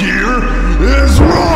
here is wrong!